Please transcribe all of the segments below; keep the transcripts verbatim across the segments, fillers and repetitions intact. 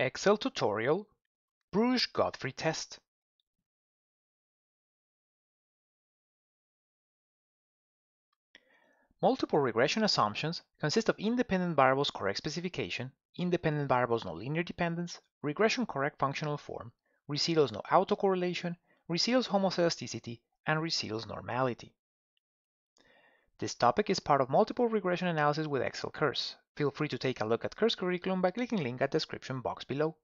Excel tutorial, Breusch-Godfrey test. Multiple regression assumptions consist of independent variables correct specification, independent variables no linear dependence, regression correct functional form, residuals no autocorrelation, residuals homoelasticity, and residuals normality. This topic is part of multiple regression analysis with Excel curves. Feel free to take a look at Curves curriculum by clicking link at description box below.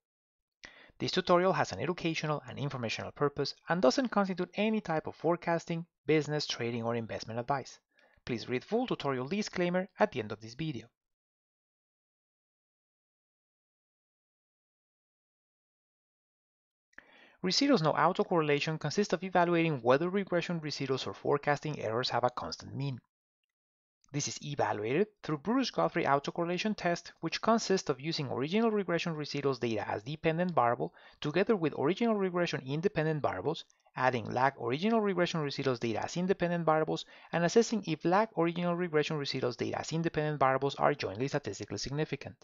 This tutorial has an educational and informational purpose and doesn't constitute any type of forecasting, business, trading, or investment advice. Please read full tutorial disclaimer at the end of this video. Residuals no autocorrelation consists of evaluating whether regression residuals or forecasting errors have a constant mean. This is evaluated through Breusch-Godfrey autocorrelation test, which consists of using original regression residuals data as dependent variable together with original regression independent variables, adding lag original regression residuals data as independent variables, and assessing if lag original regression residuals data as independent variables are jointly statistically significant.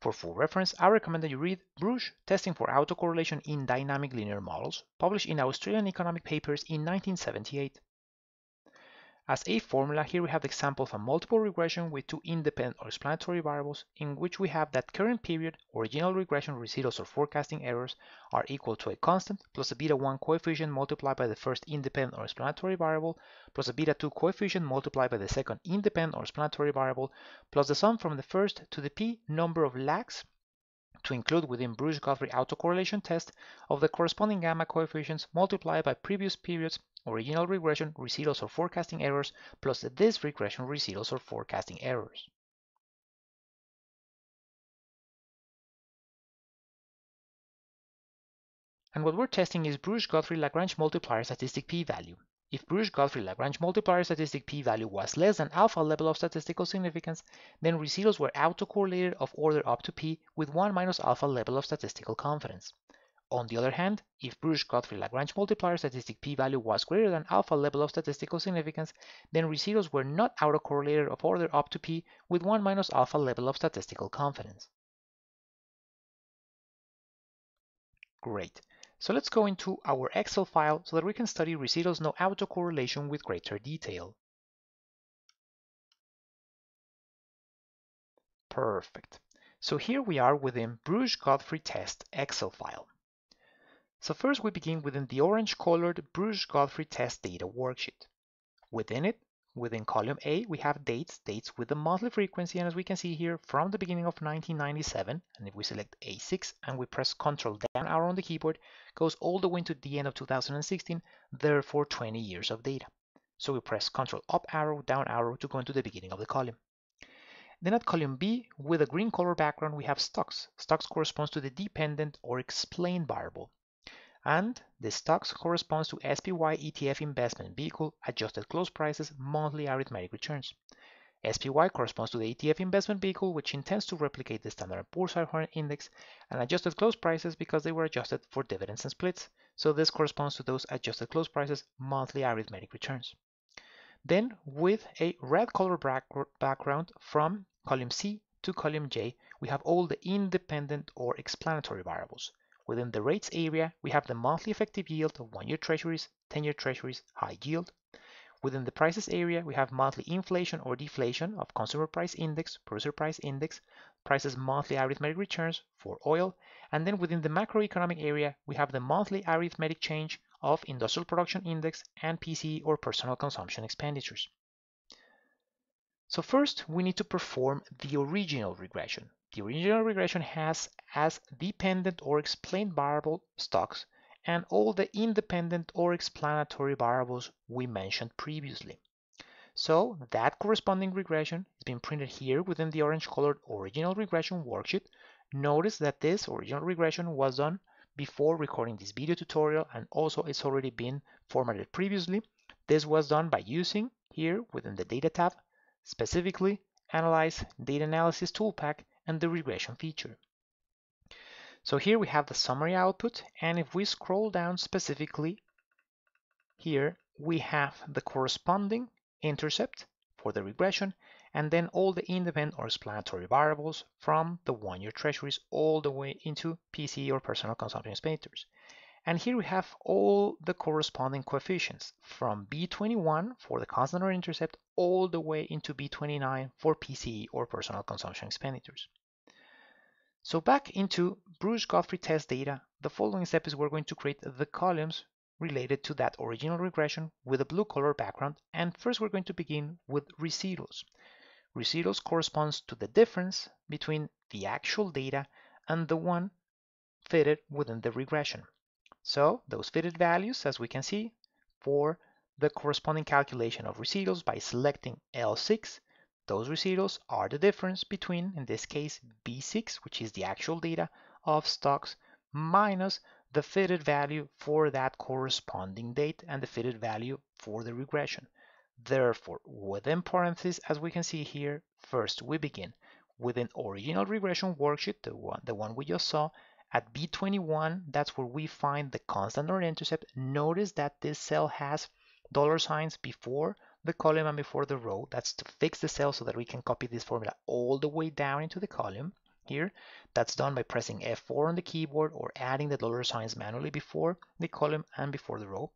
For full reference, I recommend that you read Breusch Testing for Autocorrelation in Dynamic Linear Models, published in Australian Economic Papers in nineteen seventy-eight. As a formula, here we have the example of a multiple regression with two independent or explanatory variables in which we have that current period original regression residuals or forecasting errors are equal to a constant plus a beta one coefficient multiplied by the first independent or explanatory variable plus a beta two coefficient multiplied by the second independent or explanatory variable plus the sum from the first to the p number of lags to include within Breusch-Godfrey autocorrelation test of the corresponding gamma coefficients multiplied by previous periods original regression residuals or forecasting errors plus this regression residuals or forecasting errors. And what we're testing is Breusch-Godfrey Lagrange multiplier statistic p-value. If Breusch-Godfrey Lagrange multiplier statistic p-value was less than alpha level of statistical significance, then residuals were autocorrelated of order up to p with one minus alpha level of statistical confidence. On the other hand, if Breusch-Godfrey Lagrange multiplier statistic p-value was greater than alpha level of statistical significance, then residuals were not autocorrelated of order up to p with one minus alpha level of statistical confidence. Great. So let's go into our Excel file so that we can study residuals no autocorrelation with greater detail. Perfect. So here we are within Breusch-Godfrey test Excel file. So first we begin within the orange-colored Breusch-Godfrey test data worksheet. Within it, within column A, we have dates, dates with the monthly frequency, and as we can see here, from the beginning of nineteen ninety-seven, and if we select A six and we press Ctrl down arrow on the keyboard, goes all the way to the end of two thousand sixteen, therefore twenty years of data. So we press Ctrl up arrow, down arrow to go into the beginning of the column. Then at column B, with a green color background, we have stocks. Stocks corresponds to the dependent or explained variable. And the stocks corresponds to S P Y E T F investment vehicle, adjusted close prices, monthly arithmetic returns. S P Y corresponds to the E T F investment vehicle, which intends to replicate the Standard and Poor's five hundred index, and adjusted close prices because they were adjusted for dividends and splits. So this corresponds to those adjusted close prices, monthly arithmetic returns. Then with a red color background from column C to column J, we have all the independent or explanatory variables. Within the rates area, we have the monthly effective yield of one-year treasuries, ten-year treasuries, high yield. Within the prices area, we have monthly inflation or deflation of consumer price index, producer price index, prices monthly arithmetic returns for oil. And then within the macroeconomic area, we have the monthly arithmetic change of industrial production index and P C E or personal consumption expenditures. So first, we need to perform the original regression. The original regression has as dependent or explained variable stocks and all the independent or explanatory variables we mentioned previously. So that corresponding regression has been printed here within the orange-colored original regression worksheet. Notice that this original regression was done before recording this video tutorial, and also it's already been formatted previously. This was done by using here within the Data tab, specifically Analyze Data Analysis Toolpack, and the regression feature. So here we have the summary output, and if we scroll down specifically, here we have the corresponding intercept for the regression and then all the independent or explanatory variables from the one-year treasuries all the way into P C E or personal consumption expenditures. And here we have all the corresponding coefficients from B twenty-one for the constant or intercept all the way into B twenty-nine for P C E or personal consumption expenditures. So back into Breusch-Godfrey test data, the following step is we're going to create the columns related to that original regression with a blue color background, and first we're going to begin with residuals. Residuals corresponds to the difference between the actual data and the one fitted within the regression. So those fitted values, as we can see, for the corresponding calculation of residuals by selecting L six, those residuals are the difference between, in this case, B six, which is the actual data of stocks, minus the fitted value for that corresponding date and the fitted value for the regression. Therefore, within parentheses, as we can see here, first we begin with an original regression worksheet, the one, the one we just saw, at B twenty-one, that's where we find the constant or intercept. Notice that this cell has dollar signs before the column and before the row. That's to fix the cell so that we can copy this formula all the way down into the column here. That's done by pressing F four on the keyboard or adding the dollar signs manually before the column and before the row.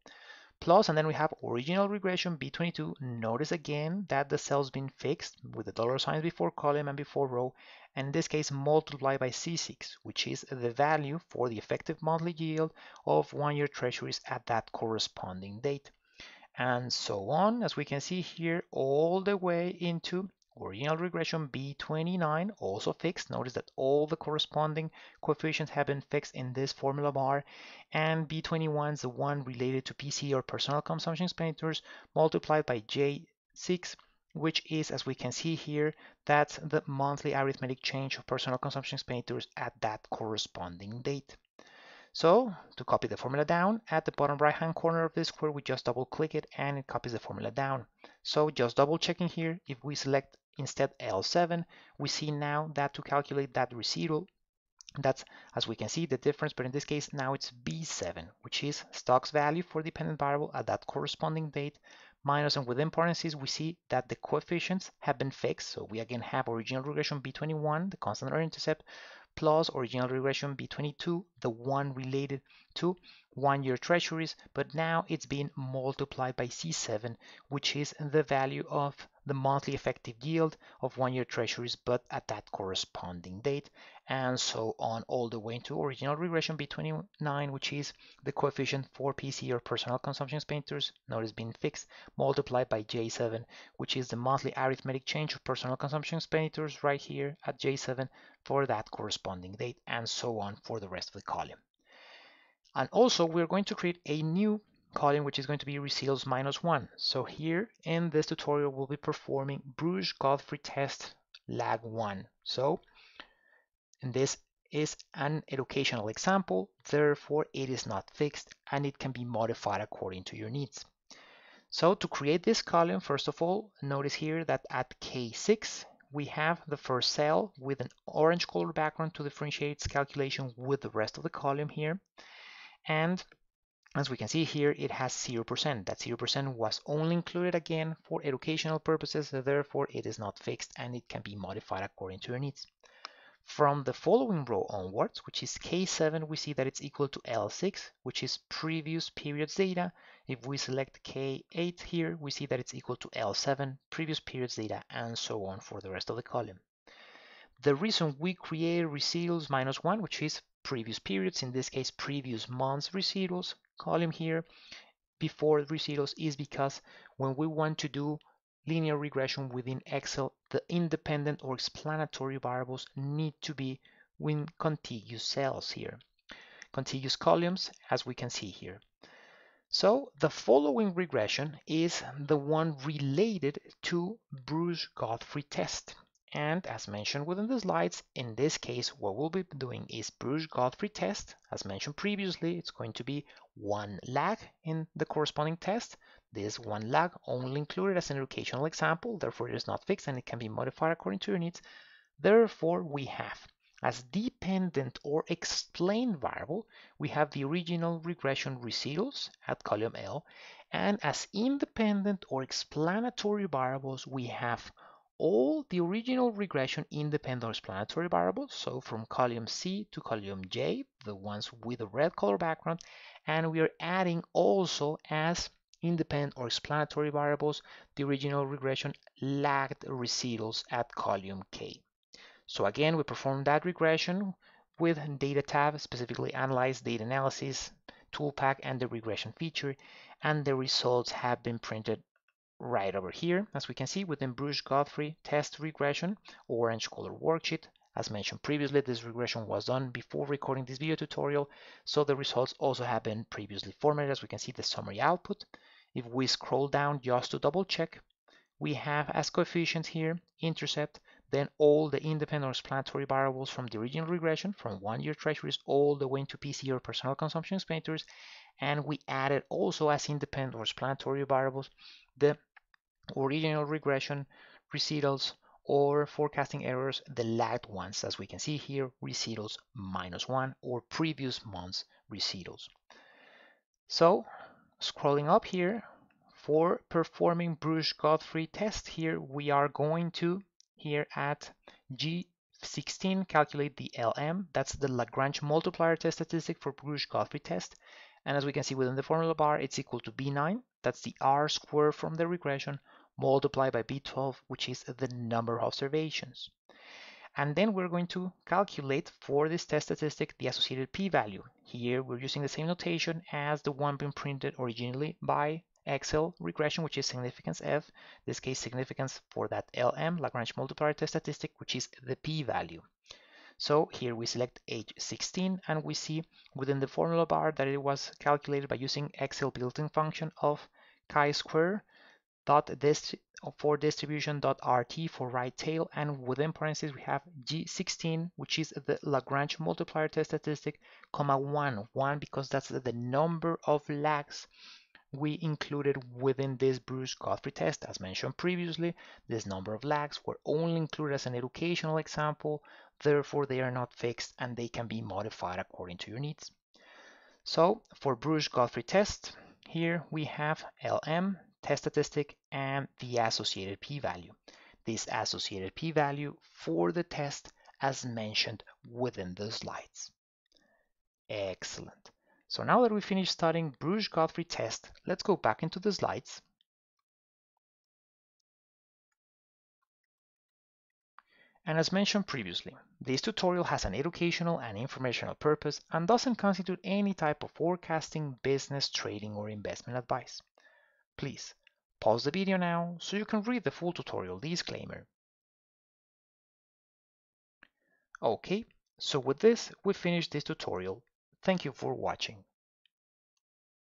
Plus, and then we have original regression B twenty-two. Notice again that the cell's been fixed with the dollar signs before column and before row, and in this case multiplied by C six, which is the value for the effective monthly yield of one-year treasuries at that corresponding date. And so on, as we can see here, all the way into original regression B twenty-nine, also fixed. Notice that all the corresponding coefficients have been fixed in this formula bar, and B twenty-one is the one related to P C or personal consumption expenditures multiplied by J six, which is, as we can see here, that's the monthly arithmetic change of personal consumption expenditures at that corresponding date. So to copy the formula down, at the bottom right hand corner of this square, we just double click it and it copies the formula down. So just double checking here, if we select instead L seven, we see now that to calculate that residual, that's, as we can see, the difference, but in this case now it's B seven, which is stocks value for dependent variable at that corresponding date, minus, and within parentheses we see that the coefficients have been fixed, so we again have original regression B twenty-one, the constant or intercept, plus original regression B twenty-two, the one related to one-year treasuries, but now it's being multiplied by C seven, which is the value of the monthly effective yield of one-year treasuries, but at that corresponding date, and so on all the way into original regression B twenty-nine, which is the coefficient for P C or personal consumption expenditures, notice being fixed, multiplied by J seven, which is the monthly arithmetic change of personal consumption expenditures right here at J seven for that corresponding date, and so on for the rest of the column. And also we're going to create a new column which is going to be residuals minus one. So here in this tutorial we'll be performing Breusch-Godfrey test lag one. So and this is an educational example, therefore it is not fixed and it can be modified according to your needs. So to create this column, first of all, notice here that at K six we have the first cell with an orange color background to differentiate its calculation with the rest of the column here. And as we can see here, it has zero percent. That zero percent was only included again for educational purposes, so therefore it is not fixed and it can be modified according to your needs. From the following row onwards, which is K seven, we see that it's equal to L six, which is previous periods data. If we select K eight here, we see that it's equal to L seven, previous periods data, and so on for the rest of the column. The reason we created residuals minus one, which is previous periods, in this case previous months residuals column here before residuals, is because when we want to do linear regression within Excel, the independent or explanatory variables need to be in contiguous cells here, contiguous columns, as we can see here. So the following regression is the one related to Breusch-Godfrey test. And as mentioned within the slides, in this case, what we'll be doing is Breusch-Godfrey test. As mentioned previously, it's going to be one lag in the corresponding test. This one lag only included as an educational example, therefore it is not fixed and it can be modified according to your needs. Therefore, we have as dependent or explained variable, we have the original regression residuals at column L, and as independent or explanatory variables, we have all the original regression independent explanatory variables, so from column C to column J, the ones with the red color background, and we are adding also as independent or explanatory variables the original regression lagged residuals at column K. So again, we perform that regression with data tab, specifically analyze, data analysis, toolpack, and the regression feature, and the results have been printed right over here, as we can see within Breusch-Godfrey test regression, orange color worksheet. As mentioned previously, this regression was done before recording this video tutorial, so the results also have been previously formatted. As we can see, the summary output. If we scroll down just to double check, we have as coefficients here, intercept, then all the independent or explanatory variables from the original regression, from one-year treasuries all the way into P C E or personal consumption expenditures, and we added also as independent or explanatory variables the original regression residuals or forecasting errors, the lagged ones, as we can see here, residuals minus one or previous month's residuals. So scrolling up here, for performing Breusch-Godfrey test here, we are going to here at G sixteen, calculate the L M, that's the Lagrange multiplier test statistic for Breusch-Godfrey test, and as we can see within the formula bar, it's equal to B nine, that's the R squared from the regression, multiplied by B twelve, which is the number of observations. And then we're going to calculate for this test statistic the associated p-value. Here we're using the same notation as the one being printed originally by Excel regression, which is significance F, in this case significance for that L M, Lagrange multiplier test statistic, which is the p-value. So here we select H sixteen and we see within the formula bar that it was calculated by using Excel built-in function of chi-square dot dist for distribution dot R T for right tail, and within parentheses we have G sixteen, which is the Lagrange multiplier test statistic, comma one, one because that's the number of lags we included within this Breusch-Godfrey test. As mentioned previously, this number of lags were only included as an educational example, therefore they are not fixed and they can be modified according to your needs. So for Breusch-Godfrey test, here we have L M, test statistic, and the associated p-value. This associated p-value for the test as mentioned within the slides. Excellent. So now that we finished studying Breusch-Godfrey test, let's go back into the slides. And as mentioned previously, this tutorial has an educational and informational purpose and doesn't constitute any type of forecasting, business, trading, or investment advice. Please pause the video now so you can read the full tutorial disclaimer. Okay, so with this, we finished this tutorial. Thank you for watching.